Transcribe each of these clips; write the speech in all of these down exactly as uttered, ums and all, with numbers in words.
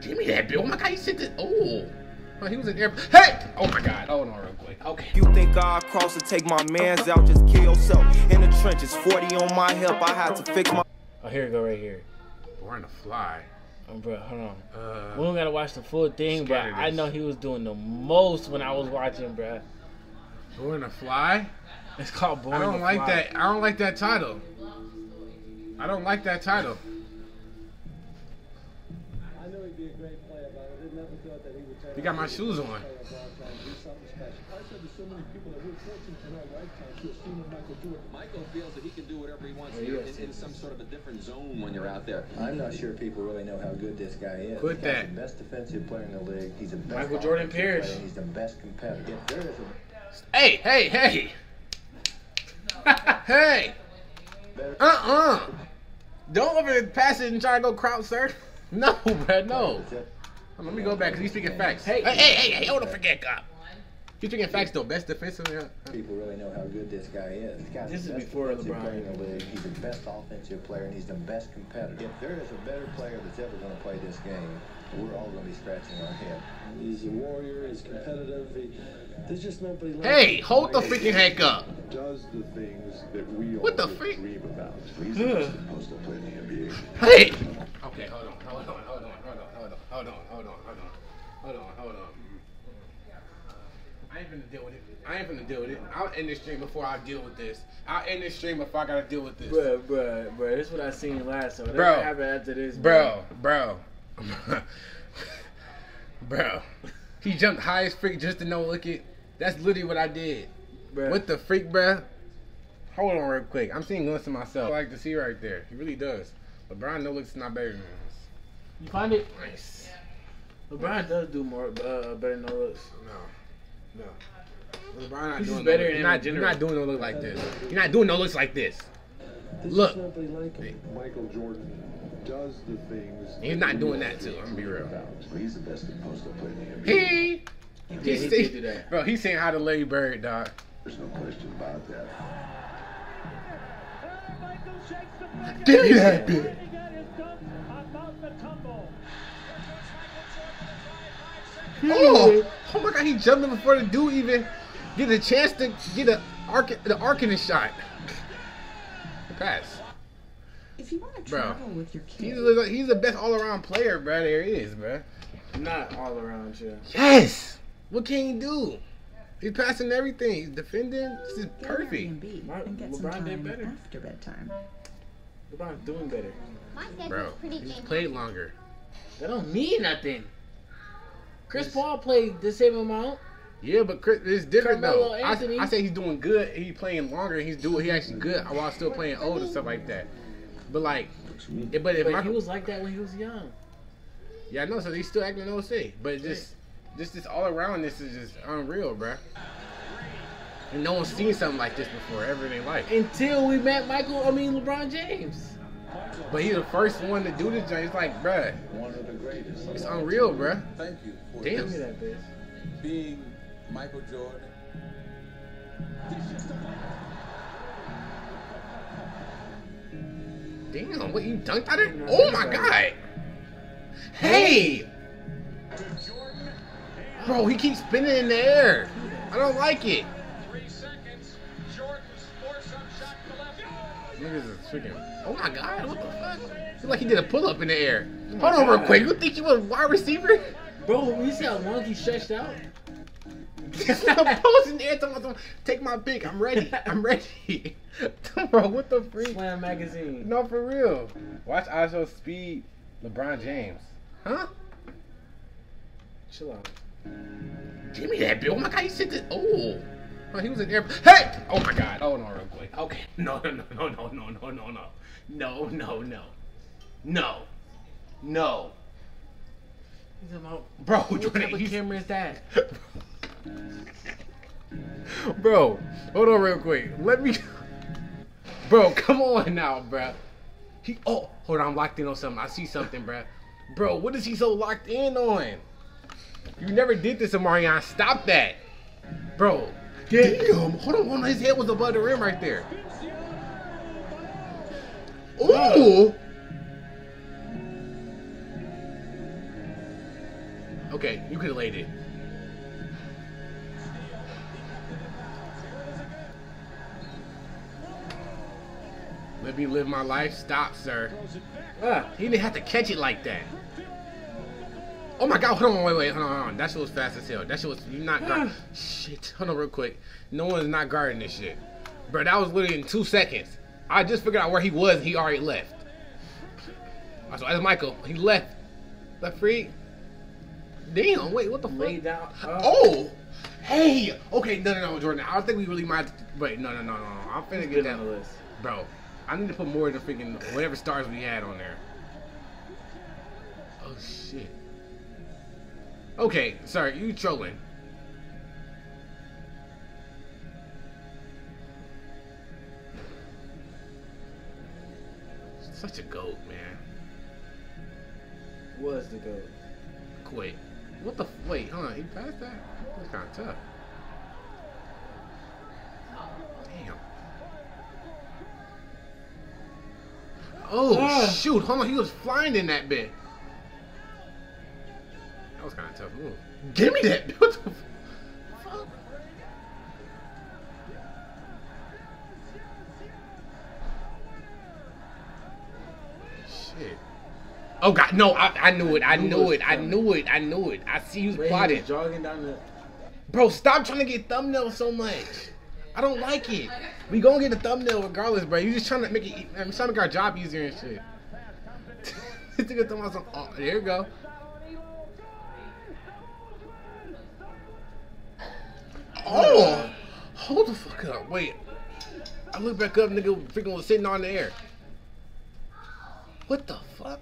Give me that, Bill. Oh my God, he sent it. Oh. Oh, he was in air. Hey! Oh my God. Hold on real quick. Okay. You think I'll cross and take my mans out? Just kill yourself in the trenches. forty on my hip. I had to fix my. Oh, here we go, right here. We're on the fly. Oh, bro, hold on. Uh, we don't gotta watch the full thing, but I know he was doing the most when I was watching, bro. Born to Fly? It's called Born to Fly. I don't like that. I don't like that title. I don't like that title. I knew he'd be a great player, but I didn't ever thought that he would turn out. He got my shoes on. Michael feels that he can do whatever he wants in, in some sort of a different zone when you're out there. I'm not sure people really know how good this guy is. Put that. He's the best defensive player in the league. He's the best Michael Jordan Pierce. He's the best competitor. There is a... Hey, hey, hey. Hey. Uh-uh. Don't over pass it and try to go crowd surf. No, bro, no. Let me go back because he's speaking facts. Hey, hey, hey, hey, hold on, forget God. You're thinking facts though, best defensive. People really know how good this guy is. This, guy's this is before LeBron. In the league. He's the best offensive player and he's the best competitor. If there is a better player that's ever going to play this game, we're all going to be scratching our head. He's a warrior. He's competitive. He, there's just nobody. Left. Hey, hold the freaking heck up. Does the things that we all dream about. He's the most to play in the N B A. Hey. Okay, hold on, hold on, hold on, hold on, hold on, hold on, hold on, hold on, hold on, hold on. I ain't finna deal with it. I ain't finna deal with it. I'll end this stream before I deal with this. I'll end this stream if I gotta deal with this. Bro, bro, bro. This is what I seen last time. What happened after this? Bro, bro, bro. Bro. He jumped high as freak just to no look it. That's literally what I did. Bro. What the freak, bro? Hold on real quick. I'm seeing glimpses of myself. I like to see right there. He really does. LeBron no looks not better than this. You find it? Nice. Yeah. LeBron does do more uh, better than no looks. No. No. LeBron not doing no, you're not, you're not doing no look like this. You're not doing no looks like this. This look. Like Michael Jordan does the things. He's not doing that too. I'm gonna be real. He's the best post-up player in the N B A. He, he, he, he, he do that. Bro, he's saying how to lay bird, dog. There's no question about that. Give me that bitch. Oh, oh my God! He jumped him before the dude even get a chance to get a arc, the arc in his shot. The pass. If you want to travel with your kid, he's, a, he's the best all-around player, bro. There he is, bro. Not all-around, yeah. Yes. What can he do? He's passing everything. He's defending. This is perfect. LeBron did better after bedtime. LeBron's doing better. Bro, he's played longer. That don't mean nothing. Chris Paul played the same amount. Yeah, but Chris, it's different Carmelo though. Anthony. I, I say he's doing good. He's playing longer. He's doing. He actually good while still playing old and stuff like that. But like, it, but if but Michael, he was like that when he was young. Yeah, I know. So he's still acting old shit. But just, just this all around this is just unreal, bro. And no one's seen something like this before ever in their life. Until we met Michael. I mean LeBron James. But he's the first one to do this job. It's like, bruh, one of the greatest. It's unreal, bruh. Thank you for damn this. That bitch. Being Michael Jordan. Damn, what you dunked at it? Oh my God! Hey, bro, he keeps spinning in the air. I don't like it. Niggas is freaking. Oh my God, what the fuck? It's like he did a pull up in the air. Oh hold on, God. Real quick. You think you was a wide receiver? Bro, when you see how long he stretched out? Stop posting there. Take my pick. I'm ready. I'm ready. Bro, what the freak? Slam magazine. No, for real. Watch I S O Speed LeBron James. Huh? Chill out. Give me that, Bill. Oh my God, he sent it. Oh. Oh, he was in there. Hey! Oh my God. Hold on real quick. Okay. No, no, no, no, no, no, no, no. No, no, no. No. No. He's about, bro, what Jordan, type of camera is that? Bro, hold on real quick. Let me... Bro, come on now, bro. He... Oh, hold on. I'm locked in on something. I see something, bro. Bro, what is he so locked in on? You never did this, Marion. Stop that. Bro. Get damn! Hold on, hold on, his head was above the rim right there. Ooh! Okay, you could have laid it. Let me live my life. Stop, sir. Ah, he didn't have to catch it like that. Oh my God! Hold on, wait, wait, hold on, hold on. That shit was fast as hell. That shit was you're not guard. Shit. Hold on, real quick. No one's not guarding this shit, bro. That was literally in two seconds. I just figured out where he was. And he already left. So that's Michael. He left. Left free. Damn. Wait. What the fuck? Down, uh, oh. Hey. Okay. No, no, no, Jordan. I don't think we really might. Wait. No, no, no, no. no. I'm finna get that list, bro. I need to put more in the freaking whatever stars we had on there. Oh shit. Okay, sorry, you trolling. Such a goat, man. Was the goat? Quit. What the? F wait, huh? He passed that? That's kind of tough. Damn. Oh ah. Shoot! Hold on, he was flying in that bit. That was kind of tough. Ooh. Give me that! What the fuck? Shit. Oh God, no, I, I knew it. I knew it. I knew it. I knew it. I see you plotting. Jogging down the... Bro, stop trying to get thumbnails so much. I don't like it. We gonna get a thumbnail regardless, bro. You just trying to make it, I'm trying to make our job easier and shit. Oh, there you go. Oh! Hold the fuck up. Wait. I look back up, nigga freaking was sitting on the air. What the fuck?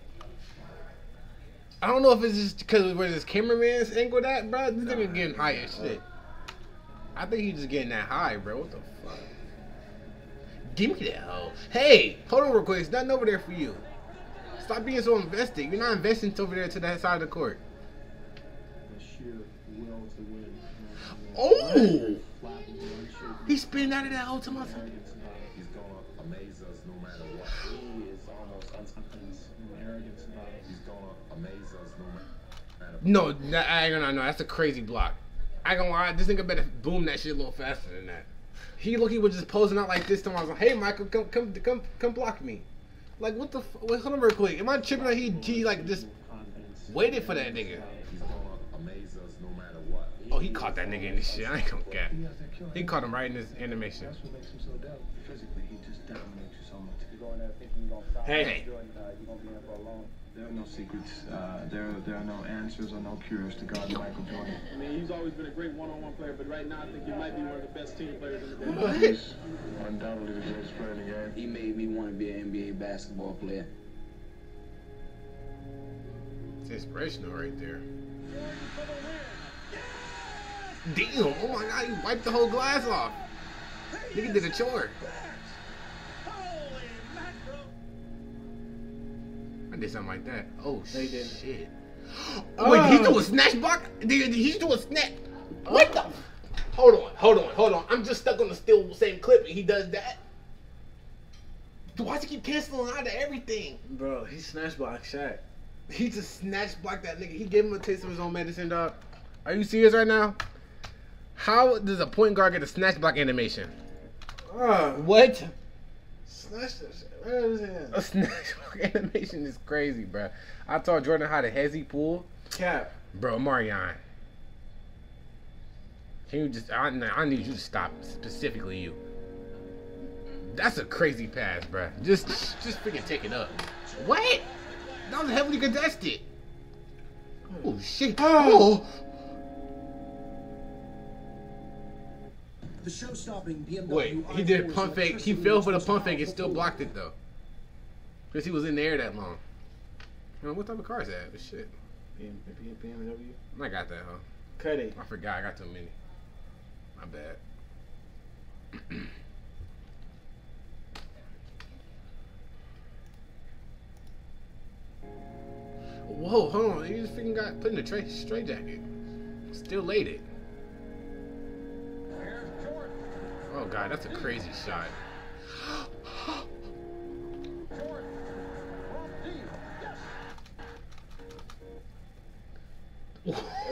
I don't know if it's just because where this cameraman's angled at, bro. This nigga getting high as shit. I think he's just getting that high, bro. What the fuck? Give me that hoe. Hey! Hold on real quick. There's nothing over there for you. Stop being so invested. You're not investing over there to that side of the court. Oh! He spinning out of that whole time. He's gonna amaze us no matter what. He is almost arrogant tonight. He's gonna amaze us no matter what. No, I ain't gonna know. That's a crazy block. I ain't gonna lie. This nigga better boom that shit a little faster than that. He look, he was just posing out like this. Time I was like, hey, Michael, come, come, come, come block me. Like, what the? F Wait, hold on real quick. Am I tripping? Like he, he like just waited for that nigga. Oh, he caught that nigga in this shit. I ain't gonna cap. He caught him right in his animation. Hey. Hey. There are no secrets. Uh, there, there are no answers or no cures to God and Michael Jordan. I mean, he's always been a great one-on-one player, but right now I think he might be one of the best team players in the game. What? He's undoubtedly the greatest player in the game. He made me want to be an N B A basketball player. It's inspirational right there. Damn, oh my God, you wiped the whole glass off. Nigga did a chore. I did something like that. Oh, they did. Shit. Oh. Wait, he threw a snatch block? He threw a snap. What the? Hold on, hold on, hold on. I'm just stuck on the still same clip and he does that. Dude, why does he keep canceling out of everything? Bro, he snatch blocked Shaq. He just snatch blocked that nigga. He gave him a taste of his own medicine, dog. Are you serious right now? How does a point guard get a snatch block animation? Uh, what? Snatch, a snatch block animation is crazy, bro. I taught Jordan how to hezzy pull. Cap. Bro, Marion. Can you just... I, I need you to stop. Specifically you. That's a crazy pass, bro. Just, just freaking take it up. What? That was heavily contested. Oh, shit. Oh! The show-stopping B M W. Wait, he did a pump fake. He fell for the pump fake and still blocked it though, because he was in the air that long. Man, what type of car is that? But shit. B M W. I got that, huh? Cut it. I forgot. I got too many. My bad. Whoa, hold on. You just freaking got put in a tray straight jacket. Still laid it. Oh God, that's a crazy shot.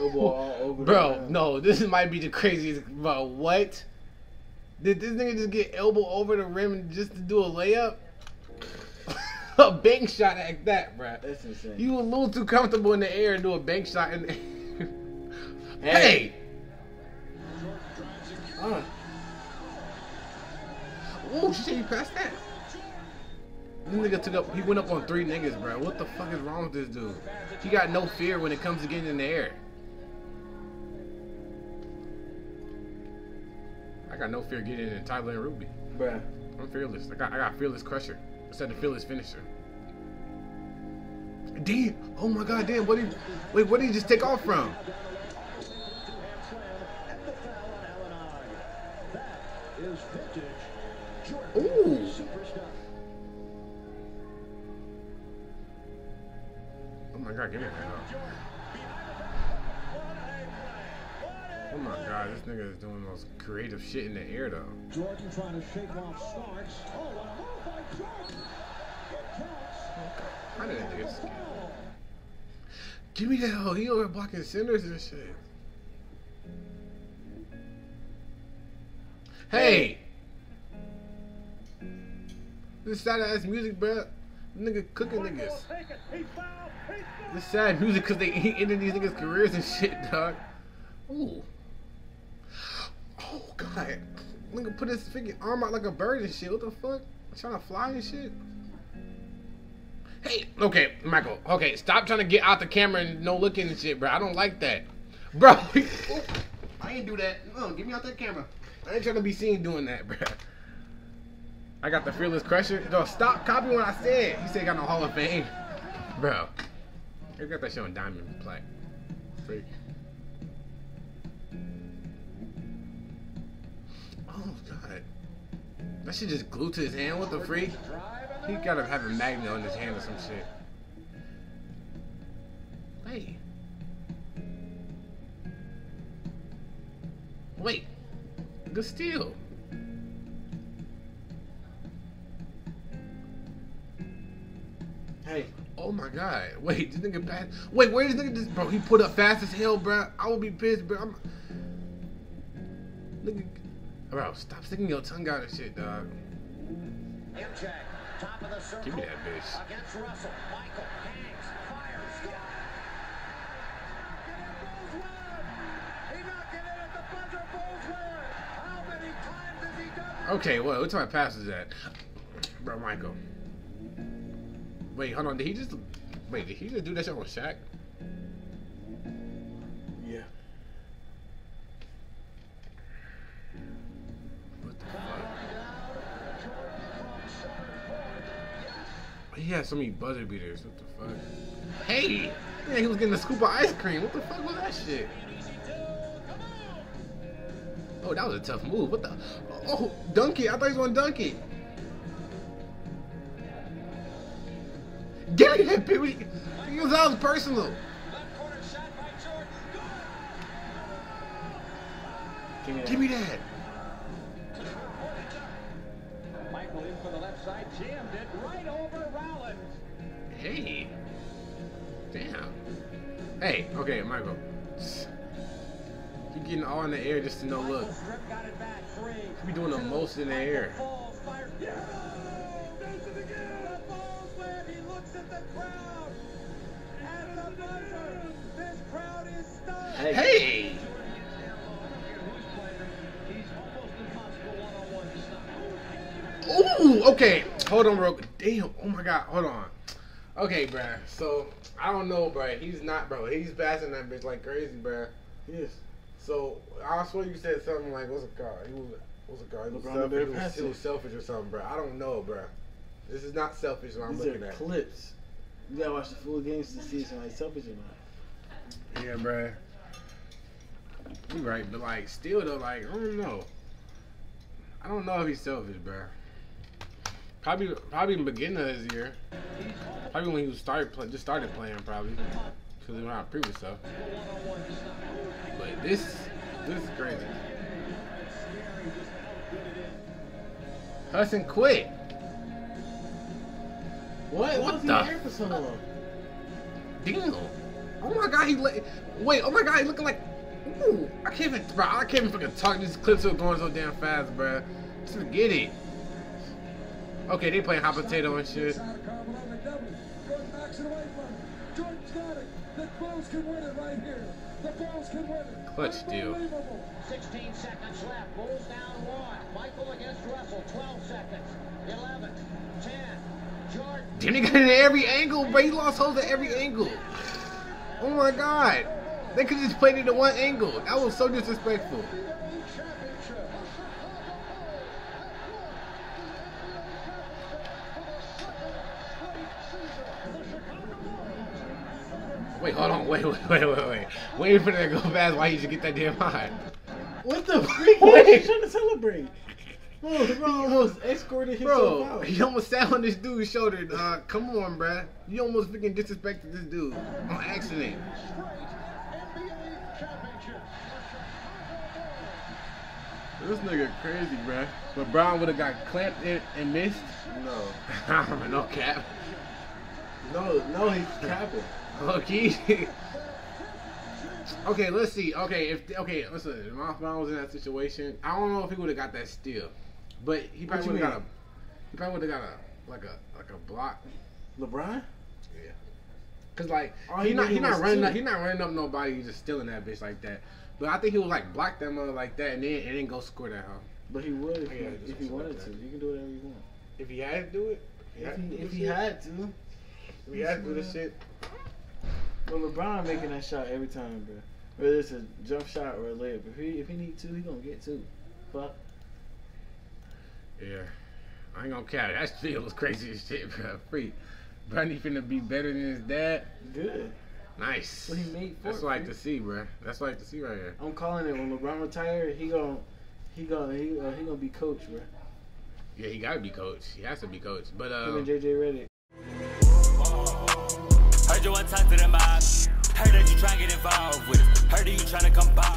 elbow all over. Bro, the no, this might be the craziest. Bro, what? Did this nigga just get elbow over the rim just to do a layup? A bank shot like that, bro. That's insane. You a little too comfortable in the air and do a bank shot in the air. Hey! hey. Uh. Oh shit, he passed that. This nigga took up, he went up on three niggas, bro. What the fuck is wrong with this dude? He got no fear when it comes to getting in the air. I got no fear getting in Tyler and Ruby. Bruh. I'm fearless. I got, I got fearless crusher. Instead of fearless finisher. Damn. Oh my god, damn. What did he, wait, what did he just take off from? Ooh. Oh my god, give me that off. Oh my god, this nigga is doing the most creative shit in the air though. Jordan trying to shake off Starks. Oh, a move by Jordan. It counts. How did I do this? Give me that hoe. He over blocking centers and shit. Hey! This sad ass music, bruh. Nigga cooking niggas. This sad music because they ain't ending these niggas' careers and shit, dog. Ooh. Oh, God. Nigga put his freaking arm out like a bird and shit. What the fuck? Trying to fly and shit? Hey, okay, Michael. Okay, stop trying to get out the camera and no looking and shit, bro. I don't like that. Bro. Oh, I ain't do that. No, get me out that camera. I ain't trying to be seen doing that, bro. I got the fearless crusher. Yo, stop copying what I said. You said you got no Hall of Fame. Bro. You got that shit on diamond plaque. Freak. Oh, God. That shit just glued to his hand. What the freak? He gotta have a magnet on his hand or some shit. Hey. Wait. Good steal. Hey. Oh my god. Wait, this nigga pass. Wait, where is this nigga? This, bro, he put up fast as hell, bro. I would be pissed, bro. I'm... Nigga. Bro, stop sticking your tongue out and shit, dog. Impact, top of the circle. Give me that bitch. Against Russell, Michael hangs, fires, yeah. He knocked it in at the buzzer, Bulls win. How many times has he done that? Okay, well, what time passes that? Bro, Michael. Wait, hold on, did he just... Wait, did he just do that shit on Shaq? Yeah. What the fuck? He had so many buzzer beaters, what the fuck? Hey! Yeah, he was getting a scoop of ice cream, what the fuck was that shit? Oh, that was a tough move, what the... Oh, dunk it, I thought he was gonna dunk it! Get it, hit, people. He was out personal. Left corner shot by Jordan. Give me that. Give me that. Michael in for the left side, jammed it right over Rollins. Hey. Damn. Hey, okay, Michael. You're getting all in the air just to no look. We doing the most in the air. At the crowd. At the buzzer. This crowd is stunned. Hey. Hey. Ooh, okay. Hold on, bro. Damn. Oh my god. Hold on. Okay, bruh. So I don't know, bruh. He's not, bro. He's passing that bitch like crazy, bruh. Yes. So I swear you said something like, "What's a car? He was, what's a car? He was, selfish. He was, he was selfish or something, bruh." I don't know, bruh. This is not selfish when I'm looking at clips. You gotta watch the full games to see if somebody's selfish or not. Yeah, bruh. You right, but like, still though, like, I don't know. I don't know if he's selfish, bruh. Probably, probably in the beginning of his year. Probably when he started play, just started playing, probably. Because of our previous stuff. But this, this is crazy. Huss and quit. What? What, what the? Damn. Oh my god, he let. Wait, oh my god, he looking like. Ooh, I can't even. Bro, I can't even fucking talk. These clips are going so damn fast, bro. Just get it. Okay, they playing hot potato and shit. The Bulls can win it right here. The Bulls can win it. Clutch deal. sixteen seconds left. Bulls down one. Michael against Russell. twelve seconds. eleven. ten. Jordan. Damn, he got in every angle, bro. He lost holes at every angle. Oh my god. They could just played into one angle. That was so disrespectful. Wait, hold on, wait, wait, wait, wait, wait. Wait for that to go fast. Why you should get that damn high? What the freak? Why are you trying to celebrate? Bro, bro, he almost escorted himself bro, out. He almost sat on this dude's shoulder. Uh, come on, bruh. You almost freaking disrespected this dude on accident. This nigga crazy, bruh. LeBron would have got clamped in and missed? No. No cap. No, no, he's capping. Okay. Okay, let's see. Okay, if okay, listen. If my LeBron was in that situation, I don't know if he would have got that steal, but he probably would have got a. He probably would have got a like a like a block. LeBron. Yeah. Cause like oh, he, he not he, he not running up, he not running up nobody. He just stealing that bitch like that. But I think he would like block that mother like that and then and then go score that home. But he would if, yeah, he, if he wanted to. You can do whatever you want. If he had to do it. If he, he, if he had to. If he had to do this shit. Well, LeBron making that shot every time, bro. Whether it's a jump shot or a layup, if he if he need two, he gonna get two. Fuck. Yeah, I ain't gonna count it. That still was crazy as shit, bro. Free. Bronny finna be better than his dad. Good. Nice. That's what he made for. That's what I like to see, bro. That's what I like to see right here. I'm calling it. When LeBron retired, he gonna he gonna he uh, he gonna be coach, bro. Yeah, he gotta be coach. He has to be coach. But uh. Um, him and J J Reddick. Heard you want to talk to them, I heard that you trying to get involved with it. Heard that you trying to come by.